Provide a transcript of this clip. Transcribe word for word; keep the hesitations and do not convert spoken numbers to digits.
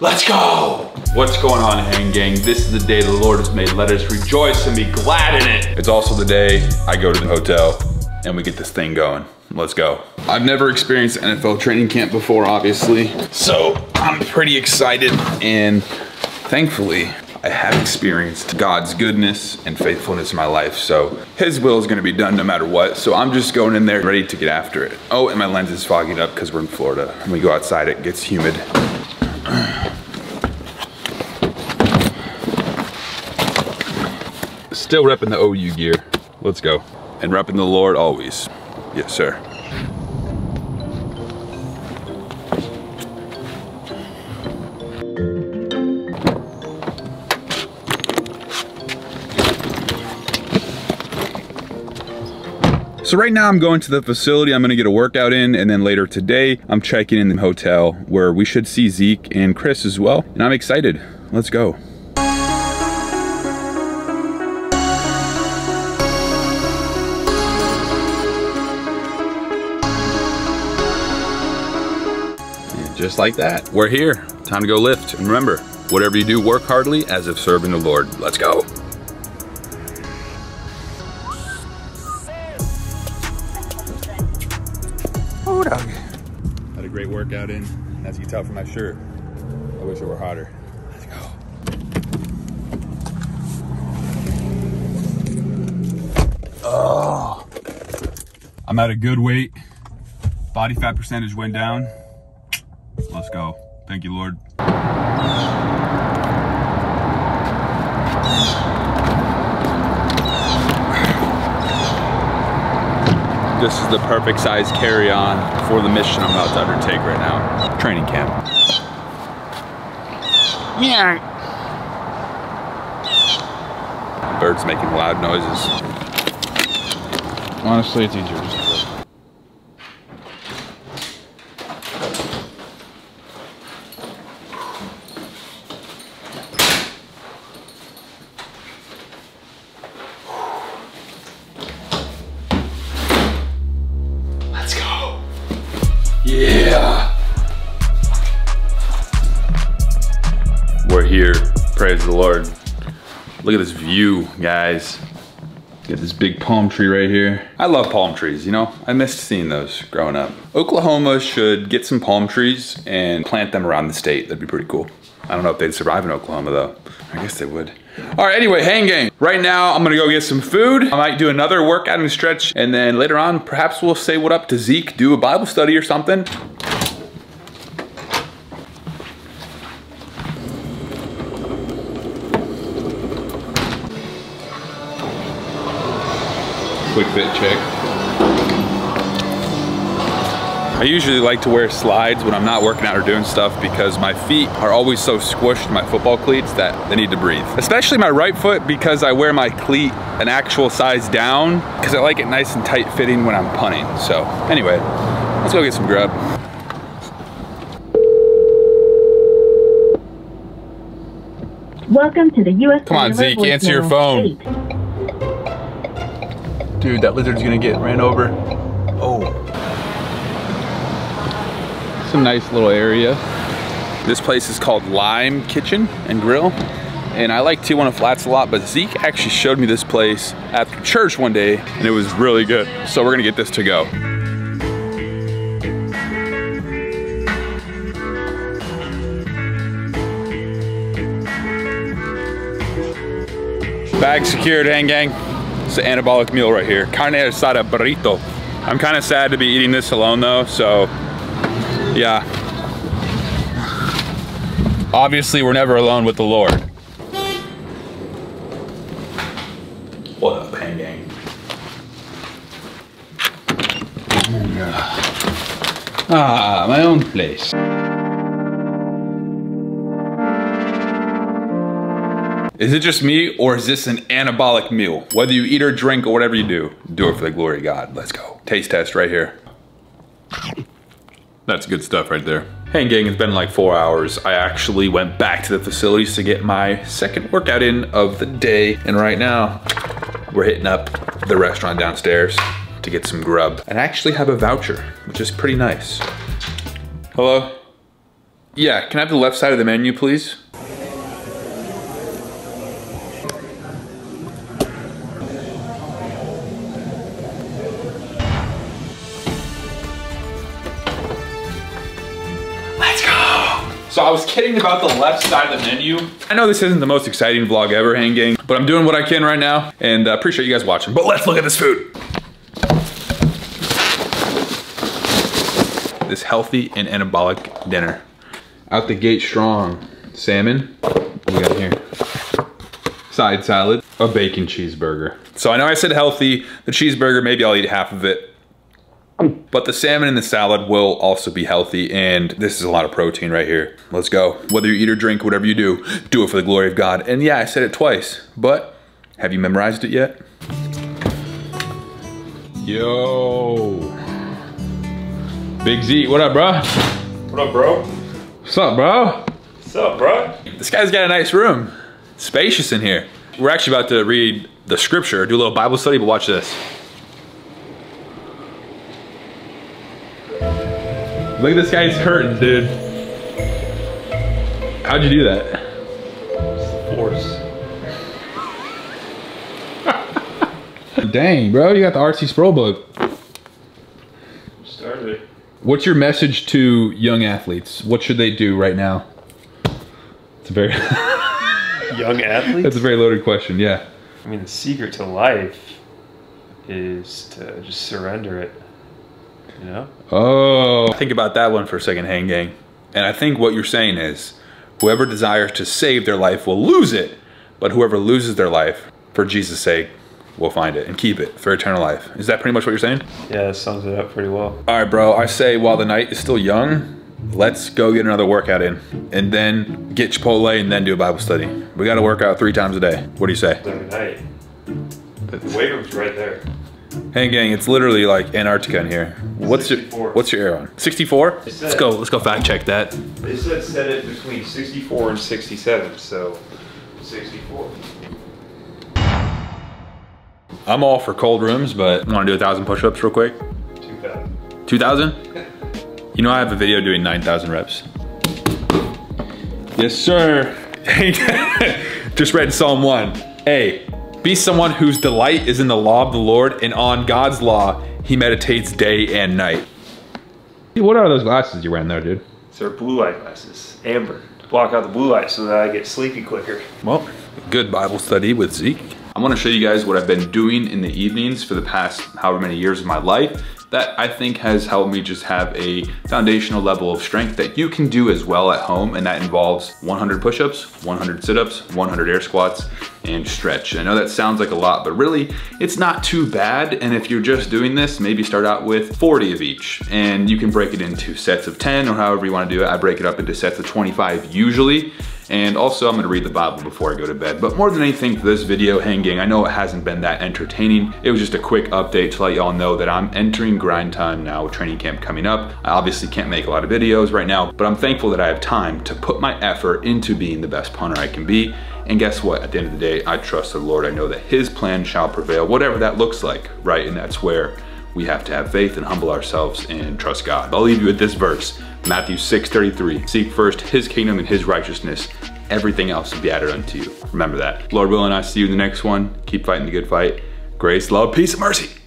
Let's go! What's going on, Hang Gang? This is the day the Lord has made. Let us rejoice and be glad in it. It's also the day I go to the hotel and we get this thing going. Let's go. I've never experienced N F L training camp before, obviously, so I'm pretty excited, and thankfully, I have experienced God's goodness and faithfulness in my life, so His will is gonna be done no matter what, so I'm just going in there ready to get after it. Oh, and my lens is fogging up because we're in Florida. When we go outside, it gets humid. Still repping the O U gear. Let's go. And repping the Lord always. Yes, sir. So right now I'm going to the facility. I'm gonna get a workout in, and then later today I'm checking in the hotel where we should see Zeke and Chris as well. And I'm excited. Let's go. And just like that, we're here. Time to go lift. And remember, whatever you do, work heartily as if serving the Lord. Let's go. Had a great workout in, as you can tell from my shirt. I wish it were hotter. Let's go. Oh, I'm at a good weight. Body fat percentage went down. Let's go. Thank you, Lord. This is the perfect size carry-on for the mission I'm about to undertake right now. Training camp. Yeah. Birds making loud noises. Honestly, it's easier just to play. Yeah. We're here. Praise the Lord. Look at this view, guys. Got this big palm tree right here. I love palm trees, you know? I missed seeing those growing up. Oklahoma should get some palm trees and plant them around the state. That'd be pretty cool. I don't know if they'd survive in Oklahoma though. I guess they would. All right, anyway, Hang Gang. Right now, I'm gonna go get some food. I might do another workout and stretch, and then later on, perhaps we'll say what up to Zeke, do a Bible study or something. Quick fit check. I usually like to wear slides when I'm not working out or doing stuff because my feet are always so squished in my football cleats that they need to breathe. Especially my right foot, because I wear my cleat an actual size down because I like it nice and tight fitting when I'm punting. So anyway, let's go get some grub. Welcome to the U S Come on, Zeke, answer your phone. Eight. Dude, that lizard's gonna get ran over. Oh. It's a nice little area. This place is called Lime Kitchen and Grill, and I like Tijuana Flats a lot, but Zeke actually showed me this place after church one day, and it was really good. So we're gonna get this to go. Bag secured, Hang Gang. It's an anabolic meal right here. Carne asada burrito. I'm kind of sad to be eating this alone though, so. Yeah. Obviously, we're never alone with the Lord. What up, Hang Gang? Ah, my own place. Is it just me, or is this an anabolic meal? Whether you eat or drink or whatever you do, do it for the glory of God. Let's go. Taste test right here. That's good stuff right there. Hang Gang, it's been like four hours. I actually went back to the facilities to get my second workout in of the day. And right now, we're hitting up the restaurant downstairs to get some grub. And I actually have a voucher, which is pretty nice. Hello? Yeah, can I have the left side of the menu, please? So I was kidding about the left side of the menu. I know this isn't the most exciting vlog ever, Hang Gang, but I'm doing what I can right now, and I uh, appreciate you guys watching. But let's look at this food. This healthy and anabolic dinner. Out the gate strong. Salmon, what do we got here? Side salad, a bacon cheeseburger. So I know I said healthy, the cheeseburger, maybe I'll eat half of it. But the salmon and the salad will also be healthy, and this is a lot of protein right here. Let's go. Whether you eat or drink, whatever you do, do it for the glory of God. And yeah, I said it twice, but have you memorized it yet? Yo. Big Z, what up, bro? What up, bro? What's up, bro? What's up, bro? This guy's got a nice room. It's spacious in here. We're actually about to read the scripture, do a little Bible study, but watch this. Look at this guy's hurting, dude. How'd you do that? It's the force. Dang, bro, you got the R C Sproul book. Started. What's your message to young athletes? What should they do right now? It's a very young athlete. That's a very loaded question. Yeah. I mean, the secret to life is to just surrender it. You know? Oh. Think about that one for a second, Hang Gang. And I think what you're saying is, whoever desires to save their life will lose it, but whoever loses their life, for Jesus' sake, will find it and keep it for eternal life. Is that pretty much what you're saying? Yeah, that sums it up pretty well. All right, bro, I say while the night is still young, let's go get another workout in, and then get Chipotle, and then do a Bible study. We gotta work out three times a day. What do you say? Every night. The weight room's right there. Hang Gang, it's literally like Antarctica in here. What's sixty-four. your What's your air on? sixty-four? Said, let's go. Let's go fact check that. They said set it between sixty-four and sixty-seven, so sixty-four. I'm all for cold rooms, but I want to do a thousand push-ups real quick. Two thousand. Two thousand? You know I have a video doing nine thousand reps. Yes, sir. Just read Psalm one. Hey. Be someone whose delight is in the law of the Lord, and on God's law, he meditates day and night. What are those glasses you're wearing there, dude? They're blue light glasses, amber, to block out the blue light so that I get sleepy quicker. Well, good Bible study with Zeke. I want to show you guys what I've been doing in the evenings for the past however many years of my life that I think has helped me just have a foundational level of strength that you can do as well at home, and that involves one hundred push-ups, one hundred sit-ups, one hundred air squats, and stretch. I know that sounds like a lot, but really, it's not too bad, and if you're just doing this, maybe start out with forty of each, and you can break it into sets of ten, or however you wanna do it. I break it up into sets of twenty-five usually, and also I'm gonna read the Bible before I go to bed. But more than anything for this video, Hang Gang, I know it hasn't been that entertaining. It was just a quick update to let y'all know that I'm entering grind time now with training camp coming up. I obviously can't make a lot of videos right now, but I'm thankful that I have time to put my effort into being the best punter I can be. And guess what? At the end of the day, I trust the Lord. I know that his plan shall prevail, whatever that looks like, right? And that's where we have to have faith and humble ourselves and trust God. I'll leave you with this verse, Matthew six thirty-three. Seek first his kingdom and his righteousness. Everything else will be added unto you. Remember that. Lord willing, I see you in the next one. Keep fighting the good fight. Grace, love, peace, and mercy.